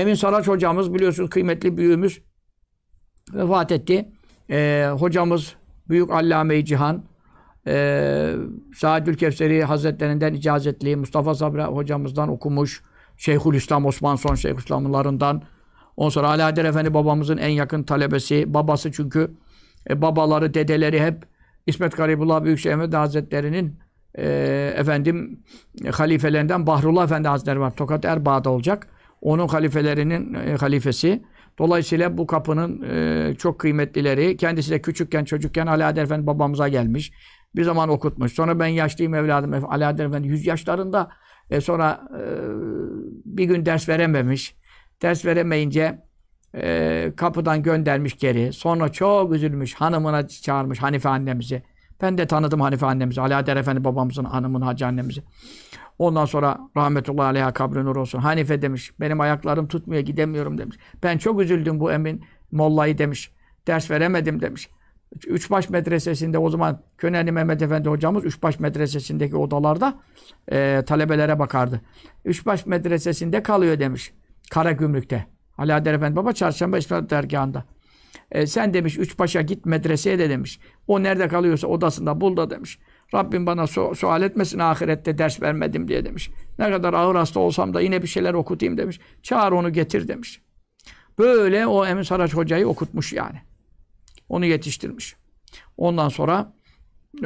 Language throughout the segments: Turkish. Emin Saraç hocamız, biliyorsunuz kıymetli büyüğümüz vefat etti. Hocamız Büyük Allame-i Cihan, Zahidül Kevseri Hazretlerinden icazetli, Mustafa Sabri hocamızdan okumuş, Şeyhülislam Osman son Şeyhülislamlarından. Ondan sonra Ali Adel Efendi babamızın en yakın talebesi, babası çünkü babaları, dedeleri hep İsmet Garibullah Büyükşehir Efendi Hazretleri'nin efendim halifelerinden Bahrullah Efendi Hazretleri var. Tokat Erbağ'da olacak. Onun halifelerinin halifesi. Dolayısıyla bu kapının çok kıymetlileri. Kendisi de küçükken, çocukken Ali Adel Efendi babamıza gelmiş. Bir zaman okutmuş. Sonra ben yaşlıyım evladım. Ali Adel Efendi 100 yaşlarında. Sonra bir gün ders verememiş. Ders veremeyince kapıdan göndermiş geri. Sonra çok üzülmüş. Hanımına çağırmış Hanife annemizi. Ben de tanıdım Hanife annemizi. Ali Adel Efendi babamızın hanımını, hacı annemizi. Ondan sonra rahmetullahi aleyha, kabr-i nur olsun. Hanife demiş, benim ayaklarım tutmuyor, gidemiyorum demiş. Ben çok üzüldüm bu Emin Mollay'ı demiş. Ders veremedim demiş. Üçbaş medresesinde o zaman Köneni Mehmet Efendi hocamız Üçbaş medresesindeki odalarda talebelere bakardı. Üçbaş medresesinde kalıyor demiş. Kara gümrükte. Ali Adel Efendi baba çarşamba İsmail dergahında. Sen demiş Üçbaş'a git, medreseye de demiş. O nerede kalıyorsa odasında bul da demiş. Rabbim bana sual etmesin ahirette ders vermedim diye demiş. Ne kadar ağır hasta olsam da yine bir şeyler okutayım demiş. Çağır onu getir demiş. Böyle o Emin Saraç hocayı okutmuş yani. Onu yetiştirmiş. Ondan sonra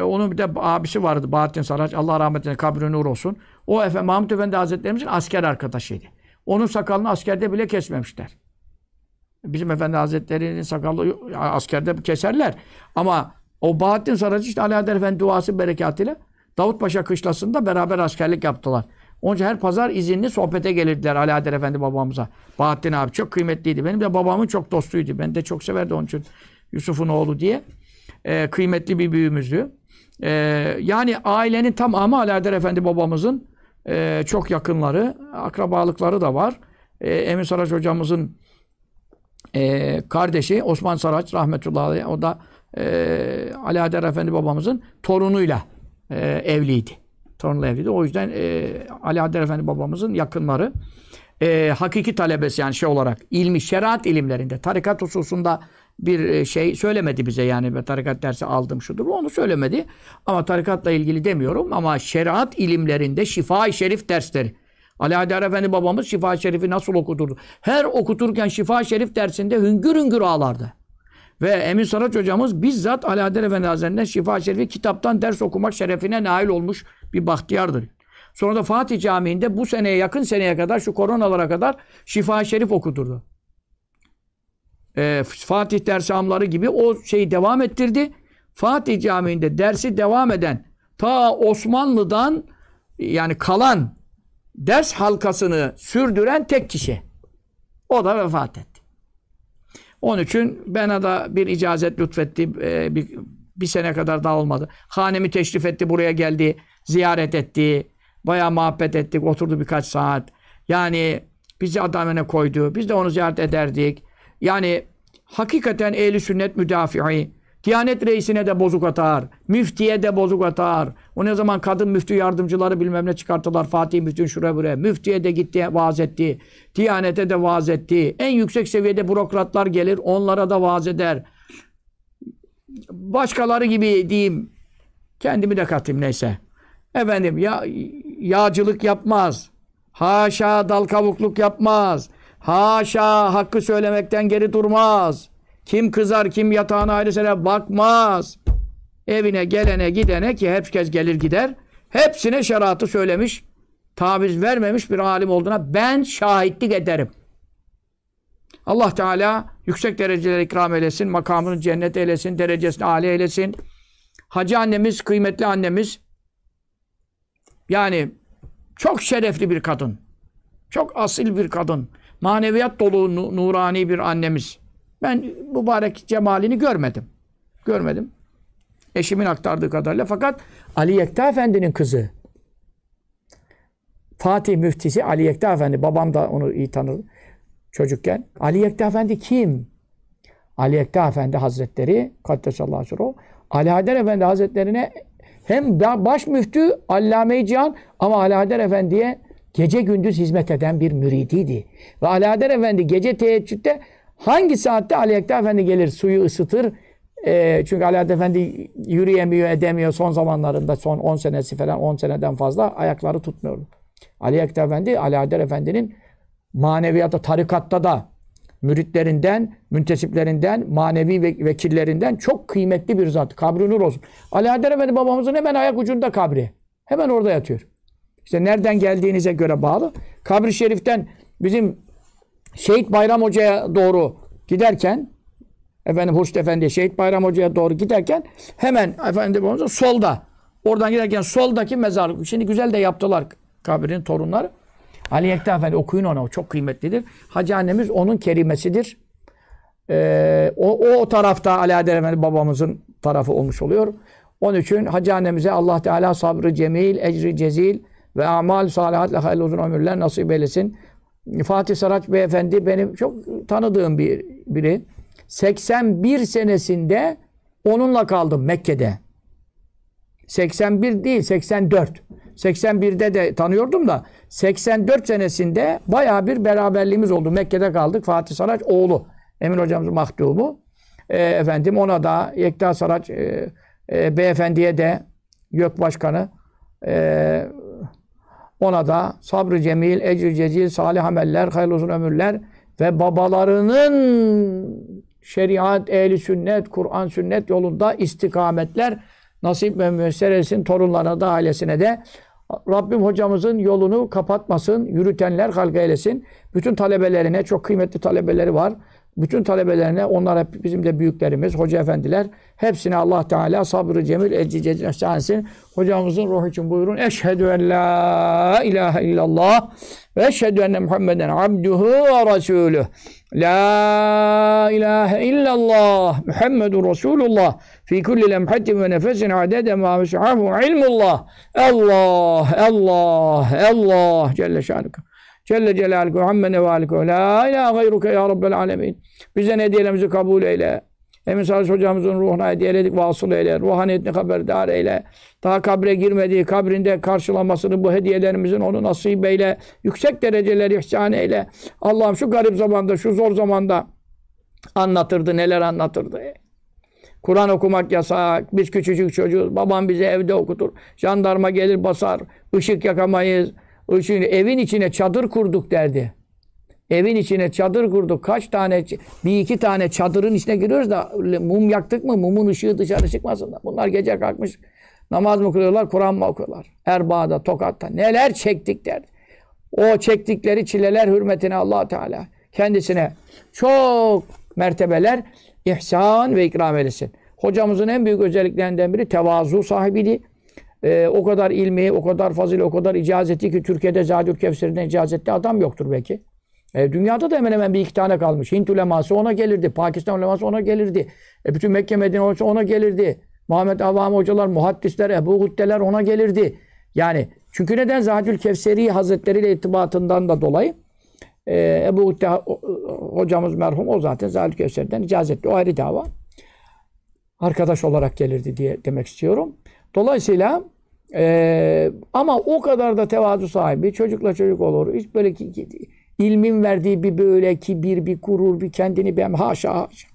onun bir de abisi vardı Bahattin Saraç. Allah rahmet eylesin, kabr-i nur olsun. O Mahmud Efendi Hazretlerimizin asker arkadaşıydı. Onun sakalını askerde bile kesmemişler. Bizim Efendi Hazretleri'nin sakallı askerde keserler. Ama o Bahattin Saraç işte Ali Adel Efendi duası berekatıyla Davut Paşa kışlasında beraber askerlik yaptılar. Onun için her pazar izinli sohbete gelirdiler Ali Adel Efendi babamıza. Bahattin abi çok kıymetliydi. Benim de babamın çok dostuydu. Ben de çok severdi onun için. Yusuf'un oğlu diye. Kıymetli bir büyüğümüzdü. Yani ailenin tamamı Ali Adel Efendi babamızın çok yakınları, akrabalıkları da var. Emin Saraç hocamızın kardeşi Osman Saraç rahmetullahi aleyh, o da Ali Adel Efendi babamızın torunuyla evliydi. Torunla evliydi. O yüzden Ali Adel Efendi babamızın yakınları. Hakiki talebesi yani şey olarak ilmi, şeriat ilimlerinde, tarikat hususunda bir şey söylemedi bize yani. Ben tarikat dersi aldım şudur, onu söylemedi. Ama tarikatla ilgili demiyorum ama şeriat ilimlerinde Şifa-ı Şerif dersleri. Ali Adel Efendi babamız Şifa-ı Şerif'i nasıl okuturdu? Her okuturken Şifa-ı Şerif dersinde hüngür hüngür ağlardı. Ve Emin Saraç hocamız bizzat Ali Adel Efendi Hazretleri'nden Şifa-ı Şerif'i kitaptan ders okumak şerefine nail olmuş bir bahtiyardır. Sonra da Fatih Camii'nde bu seneye, yakın seneye kadar, şu koronalara kadar Şifa-ı Şerif okuturdu. Fatih dersamları gibi o şeyi devam ettirdi. Fatih Camii'nde dersi devam eden, ta Osmanlı'dan yani kalan ders halkasını sürdüren tek kişi. O da vefat etti. Onun için bana da bir icazet lütfetti. Bir sene kadar daha olmadı. Hanemi teşrif etti, buraya geldi, ziyaret etti. Bayağı muhabbet ettik, oturdu birkaç saat. Yani bizi adamına koydu, biz de onu ziyaret ederdik. Yani hakikaten Ehl-i Sünnet müdafi'i, Diyanet reisine de bozuk atar, müftiye de bozuk atar. O ne zaman kadın müftü yardımcıları bilmem ne çıkarttılar, Fatih müftün şuraya buraya. Müftiye de gitti, vaaz etti. Diyanete de vaaz etti. En yüksek seviyede bürokratlar gelir, onlara da vaaz eder. Başkaları gibi diyeyim, kendimi de katayım neyse. Efendim yağcılık yapmaz. Haşa dal kavukluk yapmaz. Haşa hakkı söylemekten geri durmaz. Kim kızar, kim yatağına ayrısına bakmaz. Evine gelene gidene, ki herkes gelir gider, hepsine şeriatı söylemiş, taviz vermemiş bir alim olduğuna ben şahitlik ederim. Allah Teala yüksek dereceler ikram eylesin, makamını cennet eylesin, derecesini âli eylesin. Hacı annemiz, kıymetli annemiz, yani çok şerefli bir kadın, çok asil bir kadın, maneviyat dolu, nurani bir annemiz. Ben mübarek cemalini görmedim. Görmedim. Eşimin aktardığı kadarıyla. Fakat Ali Yekta Efendi'nin kızı, Fatih müftisi Ali Yekta Efendi, babam da onu iyi tanırdı çocukken. Ali Yekta Efendi kim? Ali Yekta Efendi Hazretleri, Kaddesallahu aleyhi ve sellem, Ali Adel Efendi Hazretleri'ne hem baş müftü, Allame-i Cihan, ama Ali Adel Efendi'ye gece gündüz hizmet eden bir müridiydi. Ve Ali Adel Efendi gece teheccüde hangi saatte Ali Yekta Efendi gelir, suyu ısıtır. Çünkü Ali Adel Efendi yürüyemiyor, edemiyor son zamanlarında, son 10 senesi falan, 10 seneden fazla ayakları tutmuyordu. Ali Yekta Efendi, Ali Adel Efendi'nin maneviyatta, tarikatta da müritlerinden, müntesiplerinden, manevi vekillerinden çok kıymetli bir zat. Kabr-i Nur olsun. Ali Adel Efendi babamızın hemen ayak ucunda kabri. Hemen orada yatıyor. İşte nereden geldiğinize göre bağlı. Kabr-i Şerif'ten bizim Şehit Bayram Hoca'ya doğru giderken, efendim Huşt Efendi'ye, Şehit Bayram Hoca'ya doğru giderken hemen efendim solda, oradan giderken soldaki mezarlık. Şimdi güzel de yaptılar kabrin torunları. Ali Yekta Efendi, okuyun onu, o çok kıymetlidir. Hacı annemiz onun kerimesidir. O tarafta Ali Adel Efendi babamızın tarafı olmuş oluyor. Onun için hacı annemize Allah Teala sabrı cemil, ecri cezil ve amal salihatle hayırlı uzun ömürler nasip eylesin. Fatih Saraç Beyefendi benim çok tanıdığım biri. 81 senesinde onunla kaldım Mekke'de. 81 değil, 84. 81'de de tanıyordum da 84 senesinde bayağı bir beraberliğimiz oldu. Mekke'de kaldık. Fatih Saraç oğlu, Emin hocamızın mahdumu. Efendim ona da Yekta Saraç beyefendiye de YÖK başkanı ona da sabrı cemil, ecr-i cezil, salih ameller, hayırlı uzun ömürler ve babalarının şeriat, ehl-i sünnet, Kur'an, sünnet yolunda istikametler nasip ve müessir etsin, torunlarına da, ailesine de. Rabbim hocamızın yolunu kapatmasın, yürütenler halka eylesin. Bütün talebelerine, çok kıymetli talebeleri var. Bütün talebelerine, onlar hep bizim de büyüklerimiz, hoca efendiler. Hepsine Allah Teala sabrı cemil, ecri cezil ihsansin. Hocamızın ruhu için buyurun. Eşhedü en la ilahe illallah ve eşhedü enne Muhammeden abduhu ve resuluh. La ilahe illallah Muhammedun Resulullah. Fi kulli lemhatin ve nefesin adede ma mesahu ilmullah. Allah, Allah, Allah Celle şanuka. Celle Celaluhu amme nevaliku la ilahe gayruke ya rabbel alemin. Bize hediyelerimizi kabul eyle. Emin Saraç hocamızın ruhuna hediyeledik, vasıl eyle. Ruhaniyetini haberdar eyle. Daha kabre girmediği kabrinde karşılamasını bu hediyelerimizin onu nasip eyle. Yüksek dereceleri ihsan eyle. Allah'ım şu garip zamanda, şu zor zamanda anlatırdı, neler anlatırdı. Kur'an okumak yasak, biz küçücük çocuğuz. Babam bizi evde okutur. Jandarma gelir basar, ışık yakamayız. Şimdi evin içine çadır kurduk derdi. Evin içine çadır kurduk. Kaç tane, bir iki tane çadırın içine giriyoruz da mum yaktık mı mumun ışığı dışarı çıkmasın da. Bunlar gece kalkmış namaz mı kılıyorlar, Kur'an mı okuyorlar? Erbağ'da, Tokat'ta neler çektik derdi. O çektikleri çileler hürmetine Allah Teala kendisine çok mertebeler ihsan ve ikram eylesin. Hocamızın en büyük özelliklerinden biri tevazu sahibiydi. O kadar ilmi, o kadar fazil, o kadar icazeti ki Türkiye'de Zahidül Kevseri'nden icazetli adam yoktur belki. Dünyada da hemen hemen bir iki tane kalmış. Hint uleması ona gelirdi. Pakistan uleması ona gelirdi. Bütün Mekke Medine hocası ona gelirdi. Muhammed Avami hocalar, muhaddisler, Ebu Güddeler ona gelirdi. Yani çünkü neden? Zahidül Kevseri Hazretleri ile irtibatından da dolayı Ebu Güdde hocamız merhum, o zaten Zahidül Kevseri'den icazetli. O ayrı dava. Arkadaş olarak gelirdi diye demek istiyorum. Dolayısıyla ama o kadar da tevazu sahibi, çocukla çocuk olur. Hiç böyle ki ilmin verdiği bir böyle kibir, bir gurur, bir kendini beğenme. Haşa haşa.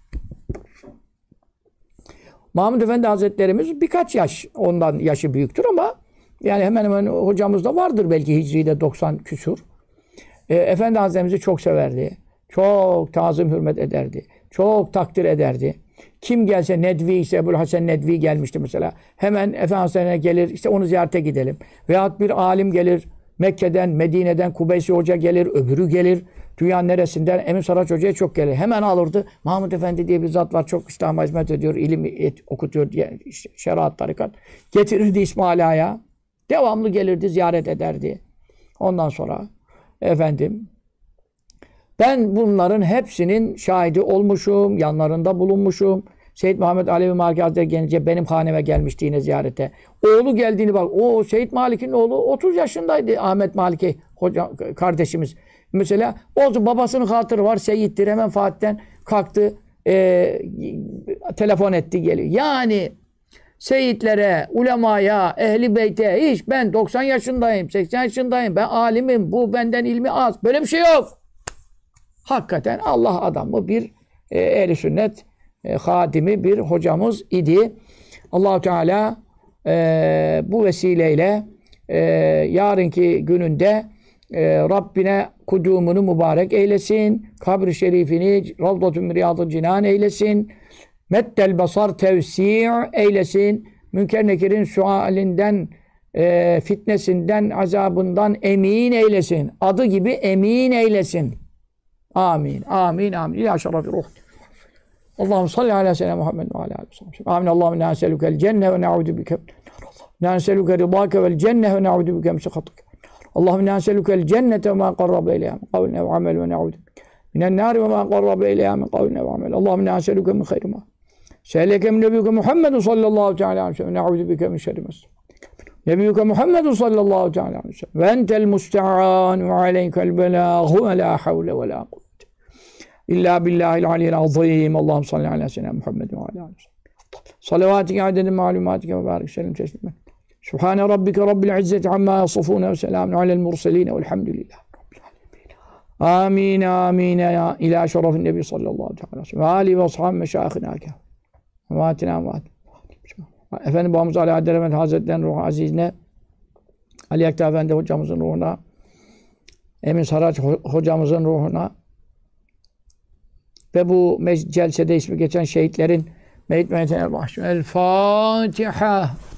Mahmud Efendi Hazretlerimiz birkaç yaş, ondan yaşı büyüktür ama yani hemen hemen hocamız da vardır belki Hicri'de 90 küsur. Efendi Hazretlerimizi çok severdi. Çok tazim hürmet ederdi. Çok takdir ederdi. Kim gelse Nedvi ise Ebu'l-Hasen Nedvi gelmişti mesela. Hemen Efendimiz'e gelir, işte onu ziyarete gidelim. Veyahut bir alim gelir Mekke'den, Medine'den, Kubeysi Hoca gelir, öbürü gelir. Dünyanın neresinden Emin Saraç Hoca'ya çok gelir. Hemen alırdı. Mahmud Efendi diye bir zat var, çok İslam'a hizmet ediyor, ilim okutuyor diye, şeriat, tarikat. Getirirdi İsmail Ağa'ya. Devamlı gelirdi, ziyaret ederdi. Ondan sonra efendim ben bunların hepsinin şahidi olmuşum, yanlarında bulunmuşum. Seyyid Muhammed Alevi Maliki Hazretleri gelince benim haneme gelmişti yine ziyarete. Oğlu geldiğini bak, o Seyyid Malik'in oğlu 30 yaşındaydı Ahmet Maliki hoca, kardeşimiz. Mesela o babasının hatırı var, Seyyid'dir, hemen Fatih'ten kalktı, telefon etti geliyor. Yani seyitlere, ulemaya, ehli beyte hiç ben 90 yaşındayım, 80 yaşındayım, ben alimim, bu benden ilmi az. Böyle bir şey yok. Hakikaten Allah adamı bir ehli sünnet hadimi bir hocamız idi. Allah-u Teala bu vesileyle yarınki gününde Rabbine kudumunu mübarek eylesin. Kabr-i şerifini Ravdat-ı Riyad-ı Cinan eylesin. Meddel basar tevsi' eylesin. Münker Nekir'in sualinden, fitnesinden, azabından emin eylesin. Adı gibi emin eylesin. Amin. Amin. Amin. İlâ şerefir ruh. Allahümme salli ala seyyidina Muhammed ve ala aleyhi. Amin. Allahümme nâ neselükel cenne ve na'udu bike. Nâ neselükel rıdâke vel cenne ve na'udu bike msikatıke. Allahümme nâ neselükel cennete ve mâ qarrabe ileyâ min kavline ve amel ve na'udu bike. Minen nâri ve mâ qarrabe ileyâ min kavline ve amel. Allahümme nâ neselükel min khayri mâ. Seyyidike min nebiyyike Muhammedun sallallahu teâlâ aleyhi ve sellem. Na'udu bike min şerri mâ sâ. Nebiyyike Muhammedun sallallahu teâlâ aleyhi ve sellem. Ve entel musta'an ve aleykel belâhu ve lâ havle ve lâ kuvvete İlla billahil aliyyil azim. Allahümme salli ala seyyidina Muhammedin ve ala aleyhi ve sellem. Salavatike adedin malumatike ve barik selim teslimen. Sübhane rabbike rabbil izzeti amma yasifune ve selamun alel murseline velhamdülillahi rabbil alemin. Amin amin ya ila şerefin nebi sallallahu aleyhi ve sellem. Ve âli ve ashabı meşâihina kâh. Ve âtina ve âtina. Efendi babamız Ali Adel Efendi Hazretleri'nin ruhu azizine, Ali Yekta Efendi hocamızın ruhuna, Emin Saraç hocamızın ruhuna, ve bu celsede ismi geçen şehitlerin meyit meyitine başlıyor. El Fatiha.